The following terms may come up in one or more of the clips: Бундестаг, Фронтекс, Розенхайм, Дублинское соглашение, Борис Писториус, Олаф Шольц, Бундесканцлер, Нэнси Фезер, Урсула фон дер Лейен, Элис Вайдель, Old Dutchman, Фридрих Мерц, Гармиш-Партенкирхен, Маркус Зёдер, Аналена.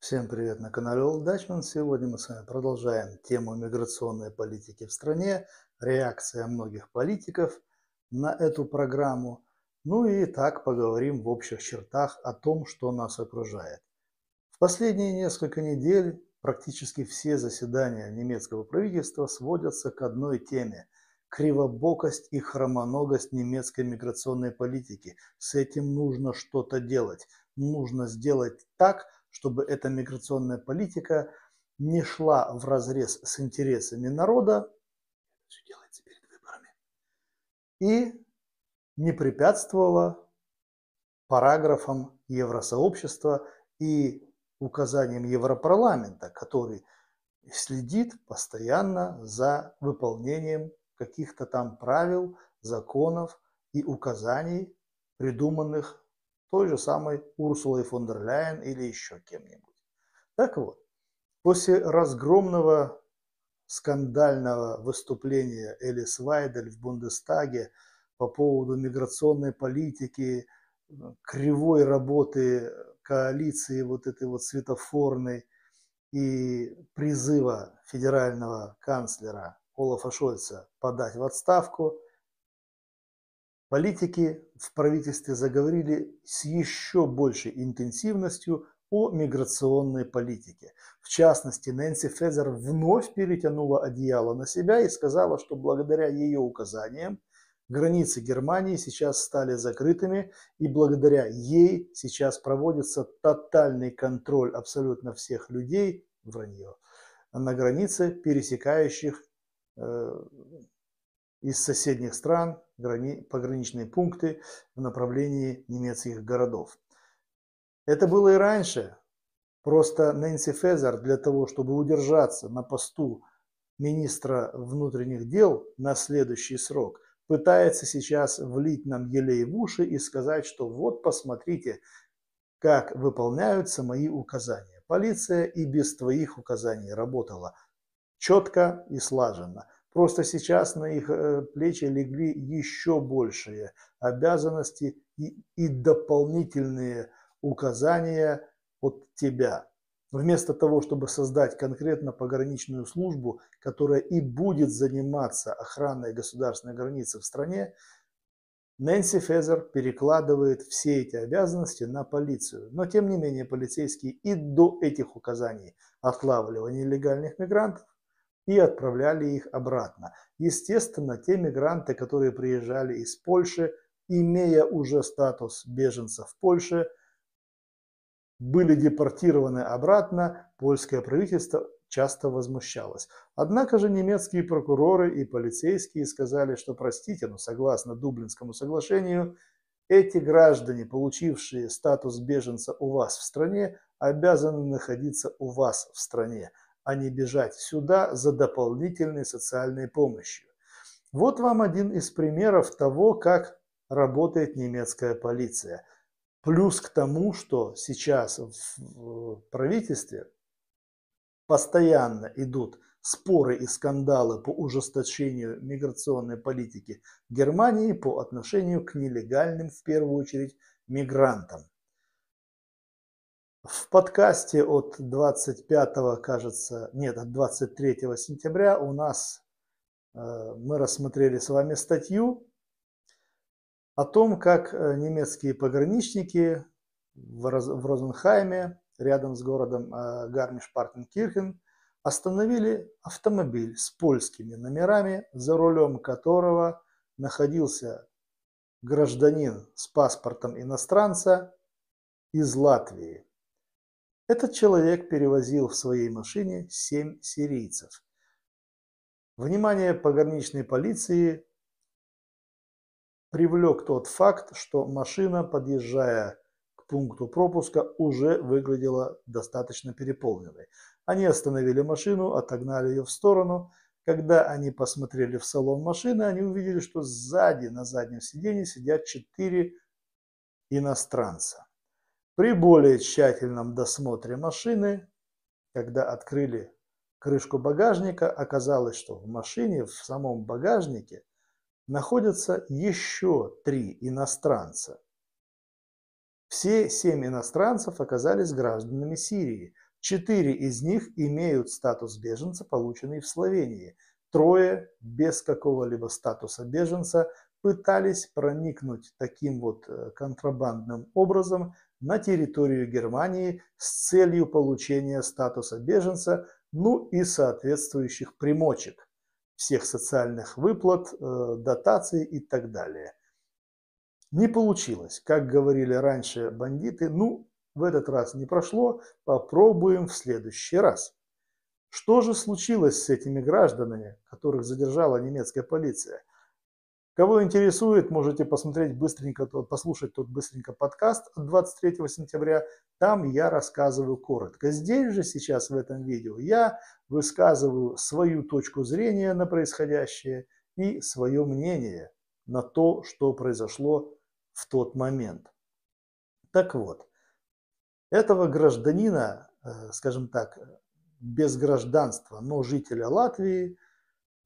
Всем привет на канале Old Dutchman. Сегодня мы с вами продолжаем тему миграционной политики в стране, реакция многих политиков на эту программу. Ну и так поговорим в общих чертах о том, что нас окружает. В последние несколько недель практически все заседания немецкого правительства сводятся к одной теме – кривобокость и хромоногость немецкой миграционной политики. С этим нужно что-то делать. Нужно сделать так, чтобы эта миграционная политика не шла вразрез с интересами народа, все делается перед выборами, и не препятствовала параграфам Евросообщества и указаниям Европарламента, который следит постоянно за выполнением каких-то там правил, законов и указаний, придуманных той же самой Урсулой фон дер Лейен или еще кем-нибудь. Так вот, после разгромного скандального выступления Элис Вайдель в Бундестаге по поводу миграционной политики, кривой работы коалиции вот этой вот светофорной и призыва федерального канцлера Олафа Шольца подать в отставку, политики в правительстве заговорили с еще большей интенсивностью о миграционной политике. В частности, Нэнси Фезер вновь перетянула одеяло на себя и сказала, что благодаря ее указаниям границы Германии сейчас стали закрытыми, и благодаря ей сейчас проводится тотальный контроль абсолютно всех людей, вранье, на границе, пересекающих из соседних стран пограничные пункты в направлении немецких городов. Это было и раньше. Просто Нэнси Фезер для того, чтобы удержаться на посту министра внутренних дел на следующий срок, пытается сейчас влить нам елей в уши и сказать, что вот посмотрите, как выполняются мои указания. Полиция и без твоих указаний работала четко и слаженно. Просто сейчас на их плечи легли еще большие обязанности и дополнительные указания от тебя. Вместо того, чтобы создать конкретно пограничную службу, которая и будет заниматься охраной государственной границы в стране, Нэнси Фезер перекладывает все эти обязанности на полицию. Но тем не менее полицейские и до этих указаний отлавливали нелегальных мигрантов и отправляли их обратно. Естественно, те мигранты, которые приезжали из Польши, имея уже статус беженца в Польше, были депортированы обратно, польское правительство часто возмущалось. Однако же немецкие прокуроры и полицейские сказали, что простите, но согласно Дублинскому соглашению, эти граждане, получившие статус беженца у вас в стране, обязаны находиться у вас в стране, а не бежать сюда за дополнительной социальной помощью. Вот вам один из примеров того, как работает немецкая полиция. Плюс к тому, что сейчас в правительстве постоянно идут споры и скандалы по ужесточению миграционной политики Германии по отношению к нелегальным, в первую очередь, мигрантам. В подкасте от 23 сентября у нас мы рассмотрели с вами статью о том, как немецкие пограничники в Розенхайме, рядом с городом Гармиш-Партенкирхен, остановили автомобиль с польскими номерами, за рулем которого находился гражданин с паспортом иностранца из Латвии. Этот человек перевозил в своей машине 7 сирийцев. Внимание пограничной полиции привлек тот факт, что машина, подъезжая к пункту пропуска, уже выглядела достаточно переполненной. Они остановили машину, отогнали ее в сторону. Когда они посмотрели в салон машины, они увидели, что сзади на заднем сиденье сидят 4 иностранца. При более тщательном досмотре машины, когда открыли крышку багажника, оказалось, что в машине, в самом багажнике находятся еще 3 иностранца. Все 7 иностранцев оказались гражданами Сирии. 4 из них имеют статус беженца, полученный в Словении. 3 без какого-либо статуса беженца пытались проникнуть таким вот контрабандным образом на территорию Германии с целью получения статуса беженца, ну и соответствующих примочек, всех социальных выплат, дотаций и так далее. Не получилось, как говорили раньше бандиты, ну в этот раз не прошло, попробуем в следующий раз. Что же случилось с этими гражданами, которых задержала немецкая полиция? Кого интересует, можете посмотреть быстренько, послушать тут быстренько подкаст от 23 сентября. Там я рассказываю коротко. Здесь же сейчас в этом видео я высказываю свою точку зрения на происходящее и свое мнение на то, что произошло в тот момент. Так вот, этого гражданина, скажем так, без гражданства, но жителя Латвии,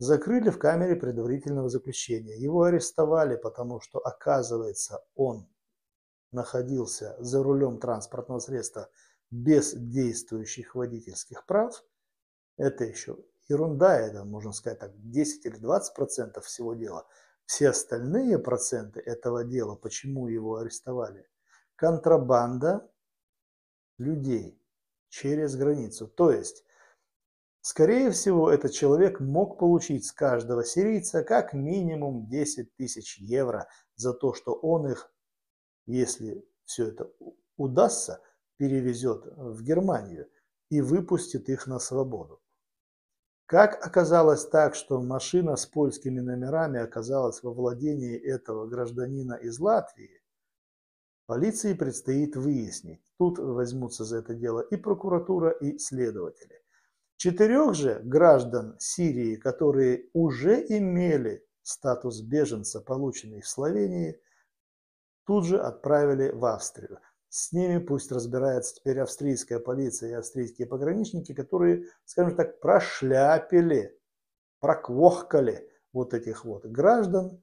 закрыли в камере предварительного заключения. Его арестовали, потому что, оказывается, он находился за рулем транспортного средства без действующих водительских прав. Это еще ерунда, это, можно сказать, так, 10 или 20% всего дела. Все остальные проценты этого дела, почему его арестовали, контрабанда людей через границу. То есть, скорее всего, этот человек мог получить с каждого сирийца как минимум 10 тысяч евро за то, что он их, если все это удастся, перевезет в Германию и выпустит их на свободу. Как оказалось так, что машина с польскими номерами оказалась во владении этого гражданина из Латвии, полиции предстоит выяснить. Тут возьмутся за это дело и прокуратура, и следователи. 4 же граждан Сирии, которые уже имели статус беженца, полученный в Словении, тут же отправили в Австрию. С ними пусть разбирается теперь австрийская полиция и австрийские пограничники, которые, скажем так, прошляпили, проквохкали вот этих вот граждан,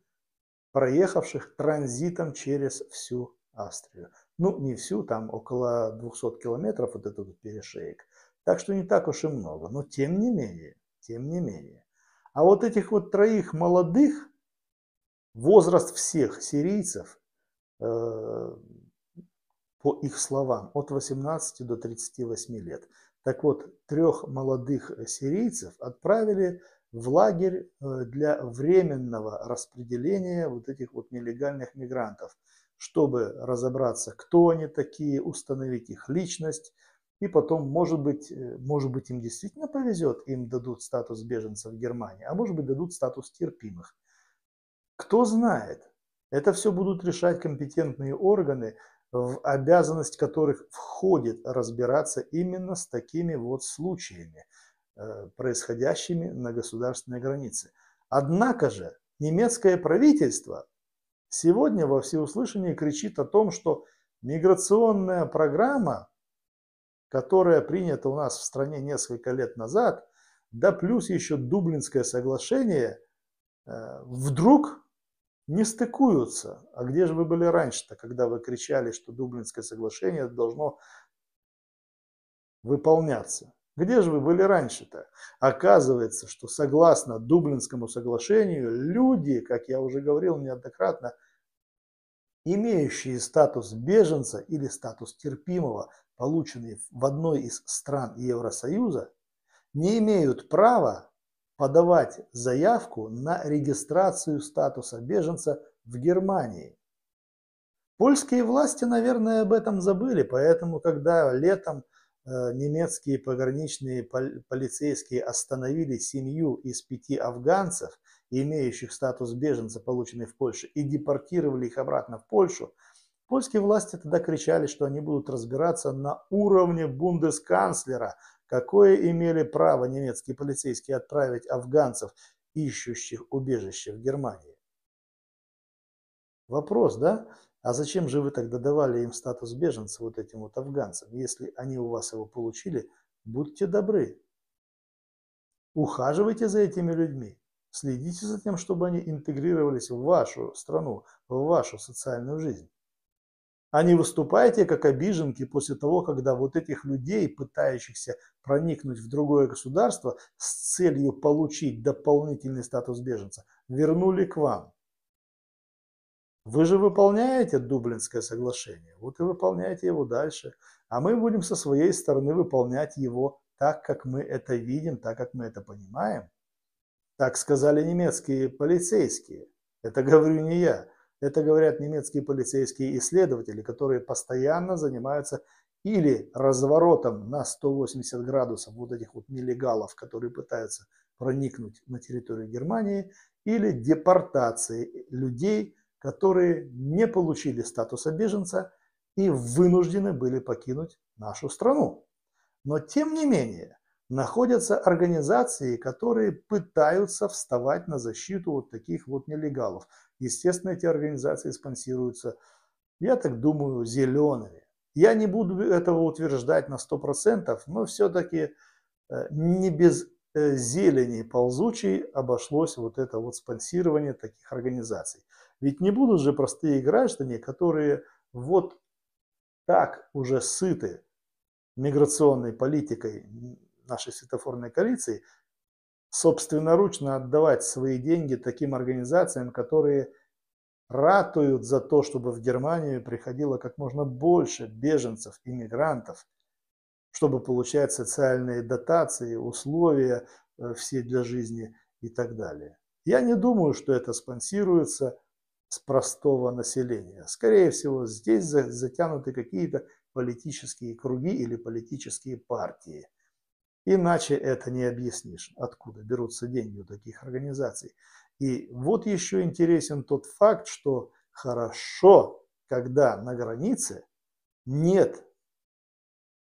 проехавших транзитом через всю Австрию. Ну, не всю, там около 200 километров вот этот перешеек. Так что не так уж и много, но тем не менее. А вот этих вот 3 молодых, возраст всех сирийцев, по их словам, от 18 до 38 лет. Так вот, 3 молодых сирийцев отправили в лагерь для временного распределения вот этих вот нелегальных мигрантов, чтобы разобраться, кто они такие, установить их личность. И потом, может быть, им действительно повезет, им дадут статус беженцев в Германии, а может быть, дадут статус терпимых. Кто знает, это все будут решать компетентные органы, в обязанность которых входит разбираться именно с такими вот случаями, происходящими на государственной границе. Однако же немецкое правительство сегодня во всеуслышание кричит о том, что миграционная программа, которая принята у нас в стране несколько лет назад, да плюс еще Дублинское соглашение, вдруг не стыкуются. А где же вы были раньше-то, когда вы кричали, что Дублинское соглашение должно выполняться? Где же вы были раньше-то? Оказывается, что согласно Дублинскому соглашению, люди, как я уже говорил неоднократно, имеющие статус беженца или статус терпимого, полученные в одной из стран Евросоюза, не имеют права подавать заявку на регистрацию статуса беженца в Германии. Польские власти, наверное, об этом забыли, поэтому, когда летом немецкие пограничные полицейские остановили семью из 5 афганцев, имеющих статус беженца, полученный в Польше, и депортировали их обратно в Польшу, польские власти тогда кричали, что они будут разбираться на уровне бундесканцлера, какое имели право немецкие полицейские отправить афганцев, ищущих убежище в Германии. Вопрос, да? А зачем же вы тогда давали им статус беженца, вот этим вот афганцам? Если они у вас его получили, будьте добры. Ухаживайте за этими людьми. Следите за тем, чтобы они интегрировались в вашу страну, в вашу социальную жизнь. А не выступайте как обиженки после того, когда вот этих людей, пытающихся проникнуть в другое государство с целью получить дополнительный статус беженца, вернули к вам. Вы же выполняете Дублинское соглашение, вот и выполняйте его дальше. А мы будем со своей стороны выполнять его так, как мы это видим, так, как мы это понимаем. Так сказали немецкие полицейские. Это говорю не я. Это говорят немецкие полицейские исследователи, которые постоянно занимаются или разворотом на 180 градусов вот этих вот нелегалов, которые пытаются проникнуть на территорию Германии, или депортацией людей, которые не получили статуса беженца и вынуждены были покинуть нашу страну. Но тем не менее находятся организации, которые пытаются вставать на защиту вот таких вот нелегалов. Естественно, эти организации спонсируются, я так думаю, зелеными. Я не буду этого утверждать на 100%, но все-таки не без зелени ползучей обошлось вот это вот спонсирование таких организаций. Ведь не будут же простые граждане, которые вот так уже сыты миграционной политикой нашей светофорной коалиции, собственноручно отдавать свои деньги таким организациям, которые ратуют за то, чтобы в Германию приходило как можно больше беженцев, иммигрантов, чтобы получать социальные дотации, условия все для жизни и так далее. Я не думаю, что это спонсируется с простого населения. Скорее всего, здесь затянуты какие-то политические круги или политические партии. Иначе это не объяснишь, откуда берутся деньги у таких организаций. И вот еще интересен тот факт, что хорошо, когда на границе нет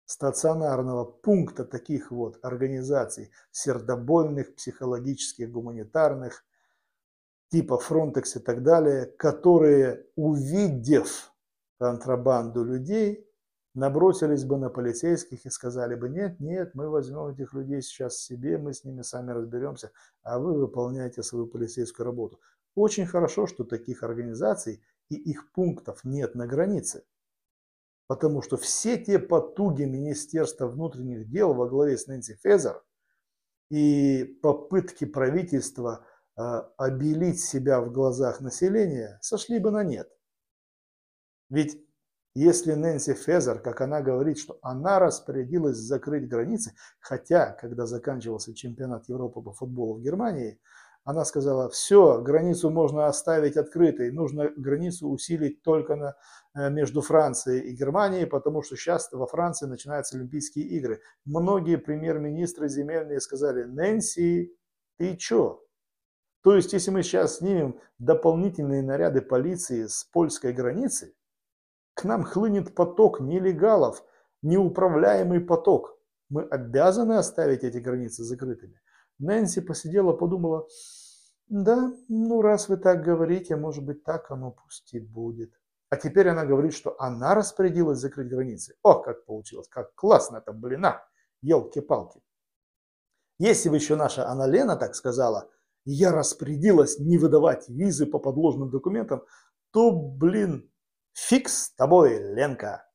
стационарного пункта таких вот организаций, сердобольных, психологических, гуманитарных, типа Фронтекс и так далее, которые, увидев контрабанду людей, набросились бы на полицейских и сказали бы: нет, нет, мы возьмем этих людей сейчас себе, мы с ними сами разберемся, а вы выполняете свою полицейскую работу. Очень хорошо, что таких организаций и их пунктов нет на границе, потому что все те потуги Министерства внутренних дел во главе с Нэнси Фезер и попытки правительства обелить себя в глазах населения сошли бы на нет. Ведь если Нэнси Фезер, как она говорит, что она распорядилась закрыть границы, хотя, когда заканчивался чемпионат Европы по футболу в Германии, она сказала: все, границу можно оставить открытой, нужно границу усилить только между Францией и Германией, потому что сейчас во Франции начинаются Олимпийские игры. Многие премьер-министры земельные сказали: Нэнси, ты че? То есть, если мы сейчас снимем дополнительные наряды полиции с польской границы, к нам хлынет поток нелегалов, неуправляемый поток. Мы обязаны оставить эти границы закрытыми. Нэнси посидела, подумала: да, ну раз вы так говорите, может быть так оно пусть и будет. А теперь она говорит, что она распорядилась закрыть границы. О, как получилось, как классно это, блин, елки-палки. Если бы еще наша Аналена так сказала: я распорядилась не выдавать визы по подложным документам, то, блин, фиг с тобой, Ленка.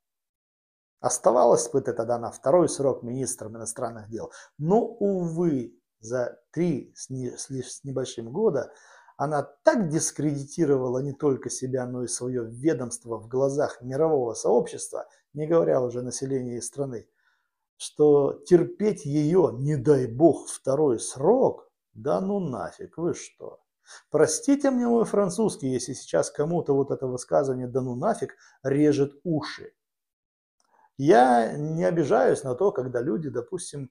Оставалась бы ты тогда на второй срок министром иностранных дел. Но, увы, за 3 с небольшим года она так дискредитировала не только себя, но и свое ведомство в глазах мирового сообщества, не говоря уже о населении страны, что терпеть ее, не дай бог, второй срок, да ну нафиг, вы что? Простите мне мой французский, если сейчас кому-то вот это высказывание «да ну нафиг» режет уши. Я не обижаюсь на то, когда люди, допустим,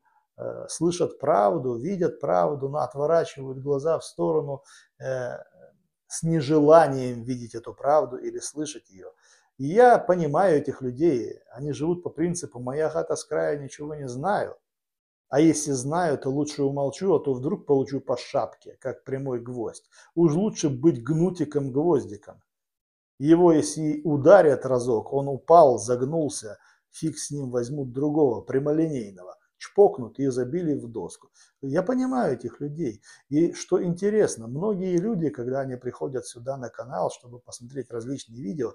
слышат правду, видят правду, но отворачивают глаза в сторону с нежеланием видеть эту правду или слышать ее. Я понимаю этих людей, они живут по принципу «моя хата с краю, ничего не знаю». А если знаю, то лучше умолчу, а то вдруг получу по шапке, как прямой гвоздь. Уж лучше быть гнутиком-гвоздиком. Его, если ударят разок, он упал, загнулся, фиг с ним, возьмут другого, прямолинейного. чпокнут и забили в доску. Я понимаю этих людей. И что интересно, многие люди, когда они приходят сюда на канал, чтобы посмотреть различные видео,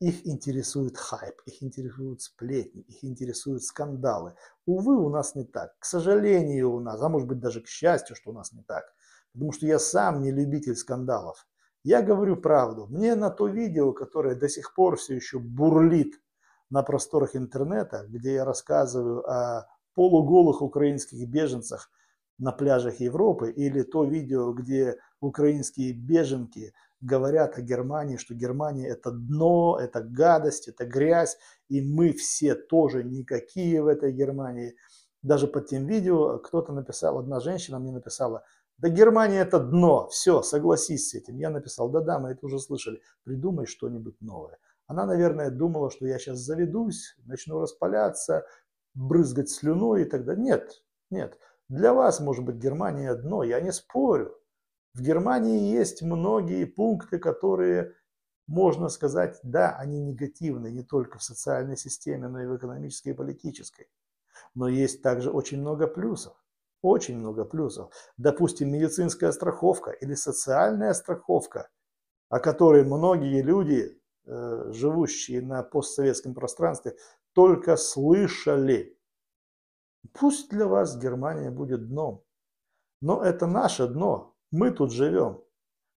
их интересует хайп, их интересуют сплетни, их интересуют скандалы. Увы, у нас не так. К сожалению, у нас, а может быть даже к счастью, что у нас не так. Потому что я сам не любитель скандалов. Я говорю правду. Мне на то видео, которое до сих пор все еще бурлит на просторах интернета, где я рассказываю о полуголых украинских беженцах на пляжах Европы, или то видео, где украинские беженки говорят о Германии, что Германия это дно, это гадость, это грязь, и мы все тоже никакие в этой Германии. Даже под тем видео кто-то написал, одна женщина мне написала: да Германия это дно, все, согласись с этим. Я написал: да-да, мы это уже слышали, придумай что-нибудь новое. Она, наверное, думала, что я сейчас заведусь, начну распаляться, брызгать слюной и так далее. Нет, нет, для вас может быть Германия дно, я не спорю. В Германии есть многие пункты, которые, можно сказать, да, они негативны не только в социальной системе, но и в экономической и политической. Но есть также очень много плюсов. Очень много плюсов. Допустим, медицинская страховка или социальная страховка, о которой многие люди, живущие на постсоветском пространстве, только слышали. Пусть для вас Германия будет дном, но это наше дно. Мы тут живем,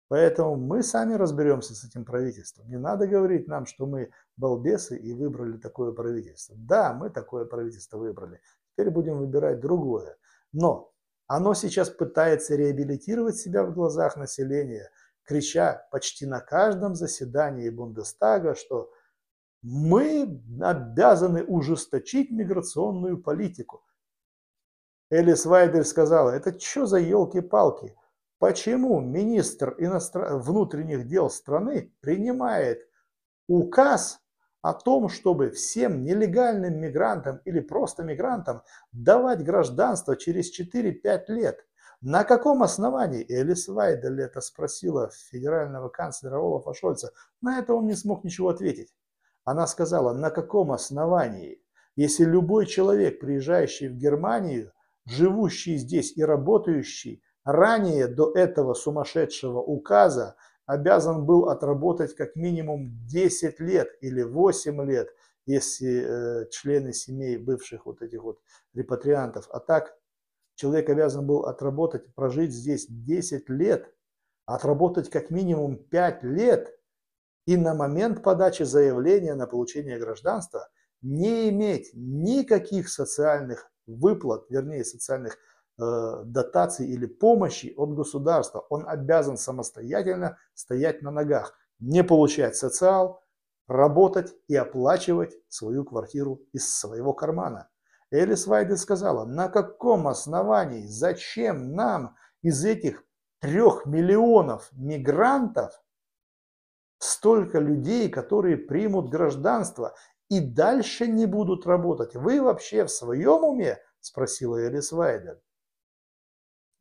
поэтому мы сами разберемся с этим правительством. Не надо говорить нам, что мы балбесы и выбрали такое правительство. Да, мы такое правительство выбрали, теперь будем выбирать другое. Но оно сейчас пытается реабилитировать себя в глазах населения, крича почти на каждом заседании Бундестага, что мы обязаны ужесточить миграционную политику. Элис Вайдель сказала: это что за елки-палки? Почему министр внутренних дел страны принимает указ о том, чтобы всем нелегальным мигрантам или просто мигрантам давать гражданство через 4-5 лет? На каком основании? Элис Вайдель это спросила федерального канцлера Олафа Шольца. На это он не смог ничего ответить. Она сказала: на каком основании, если любой человек, приезжающий в Германию, живущий здесь и работающий, ранее до этого сумасшедшего указа обязан был отработать как минимум 10 лет или 8 лет, если члены семей бывших вот этих вот репатриантов. А так человек обязан был отработать, прожить здесь 10 лет, отработать как минимум 5 лет и на момент подачи заявления на получение гражданства не иметь никаких социальных выплат, вернее социальных дотаций или помощи от государства. Он обязан самостоятельно стоять на ногах, не получать социал, работать и оплачивать свою квартиру из своего кармана. Элис Вайдель сказала: на каком основании, зачем нам из этих 3 миллионов мигрантов столько людей, которые примут гражданство и дальше не будут работать? Вы вообще в своем уме? Спросила Элис Вайдель.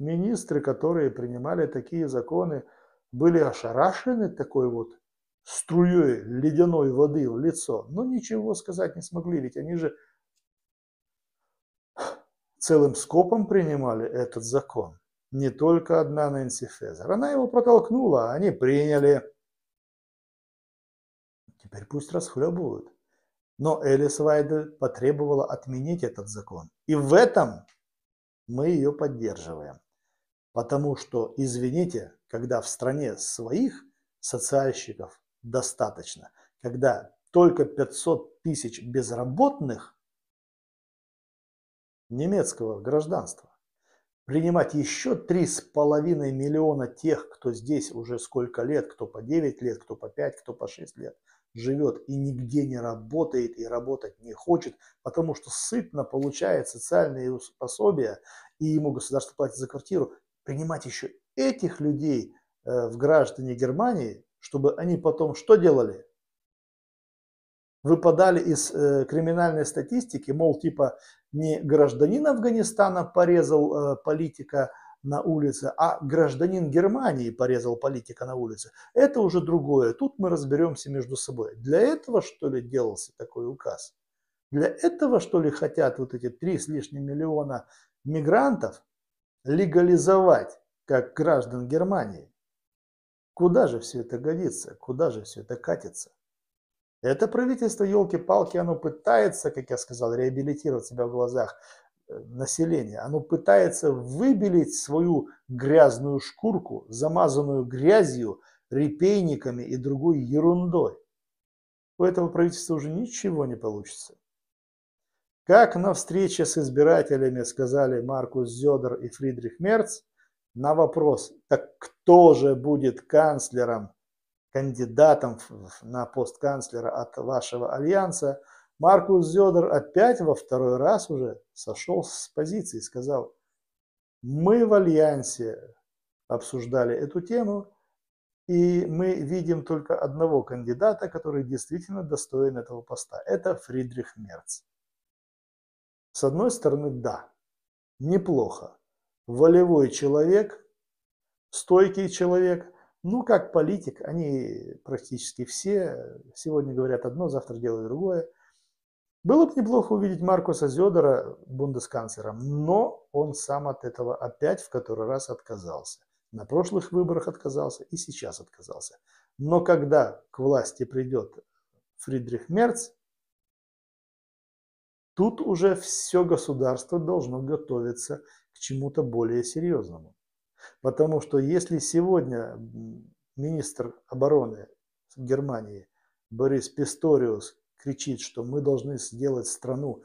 Министры, которые принимали такие законы, были ошарашены такой вот струей ледяной воды в лицо, но ничего сказать не смогли, ведь они же целым скопом принимали этот закон. Не только одна Нэнси Фезер. Она его протолкнула, а они приняли. Теперь пусть расхлебывают. Но Элис Вайдель потребовала отменить этот закон. И в этом мы ее поддерживаем. Потому что, извините, когда в стране своих социальщиков достаточно, когда только 500 тысяч безработных немецкого гражданства, принимать еще 3,5 миллиона тех, кто здесь уже сколько лет, кто по 9 лет, кто по 5, кто по 6 лет живет и нигде не работает и работать не хочет, потому что сытно получает социальные пособия и ему государство платит за квартиру, принимать еще этих людей в граждане Германии, чтобы они потом что делали? Выпадали из криминальной статистики, мол, типа не гражданин Афганистана порезал политика на улице, а гражданин Германии порезал политика на улице. Это уже другое. Тут мы разберемся между собой. Для этого, что ли, делался такой указ? Для этого, что ли, хотят вот эти 3 с лишним миллиона мигрантов легализовать как граждан Германии? Куда же все это годится? Куда же все это катится? Это правительство, елки-палки, оно пытается, как я сказал, реабилитировать себя в глазах населения. Оно пытается выбелить свою грязную шкурку, замазанную грязью, репейниками и другой ерундой. У этого правительства уже ничего не получится. Как на встрече с избирателями сказали Маркус Зёдер и Фридрих Мерц на вопрос, так кто же будет канцлером, кандидатом на пост канцлера от вашего альянса, Маркус Зёдер опять во второй раз уже сошел с позиции и сказал, мы в альянсе обсуждали эту тему, и мы видим только одного кандидата, который действительно достоин этого поста. Это Фридрих Мерц. С одной стороны, да, неплохо. Волевой человек, стойкий человек. Ну, как политик, они практически все сегодня говорят одно, завтра делают другое. Было бы неплохо увидеть Маркуса Зёдера бундесканцлером, но он сам от этого опять в который раз отказался. На прошлых выборах отказался и сейчас отказался. Но когда к власти придет Фридрих Мерц, тут уже все государство должно готовиться к чему-то более серьезному. Потому что если сегодня министр обороны Германии Борис Писториус кричит, что мы должны сделать страну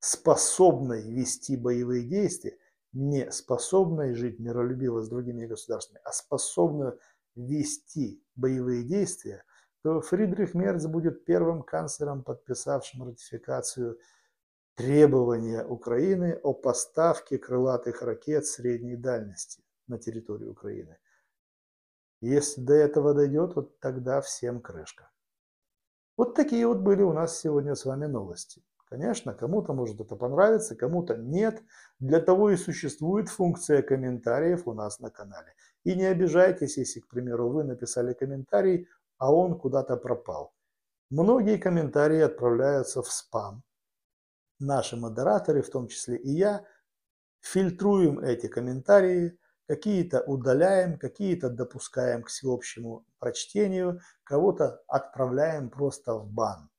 способной вести боевые действия, не способной жить миролюбиво с другими государствами, а способную вести боевые действия, то Фридрих Мерц будет первым канцлером, подписавшим ратификацию требования Украины о поставке крылатых ракет средней дальности на территорию Украины. Если до этого дойдет, вот тогда всем крышка. Вот такие вот были у нас сегодня с вами новости. Конечно, кому-то может это понравится, кому-то нет. Для того и существует функция комментариев у нас на канале. И не обижайтесь, если, к примеру, вы написали комментарий, а он куда-то пропал. Многие комментарии отправляются в спам. Наши модераторы, в том числе и я, фильтруем эти комментарии, какие-то удаляем, какие-то допускаем к всеобщему прочтению, кого-то отправляем просто в бан.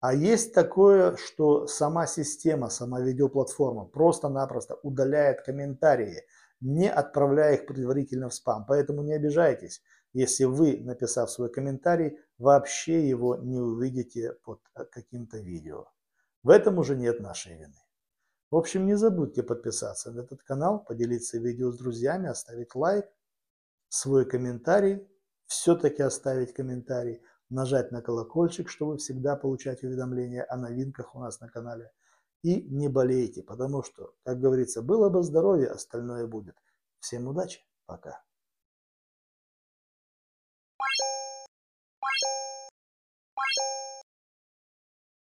А есть такое, что сама система, сама видеоплатформа просто-напросто удаляет комментарии, не отправляя их предварительно в спам. Поэтому не обижайтесь, если вы, написав свой комментарий, вообще его не увидите под каким-то видео. В этом уже нет нашей вины. В общем, не забудьте подписаться на этот канал, поделиться видео с друзьями, оставить лайк, свой комментарий, все-таки оставить комментарий, нажать на колокольчик, чтобы всегда получать уведомления о новинках у нас на канале. И не болейте, потому что, как говорится, было бы здоровье, остальное будет. Всем удачи, пока.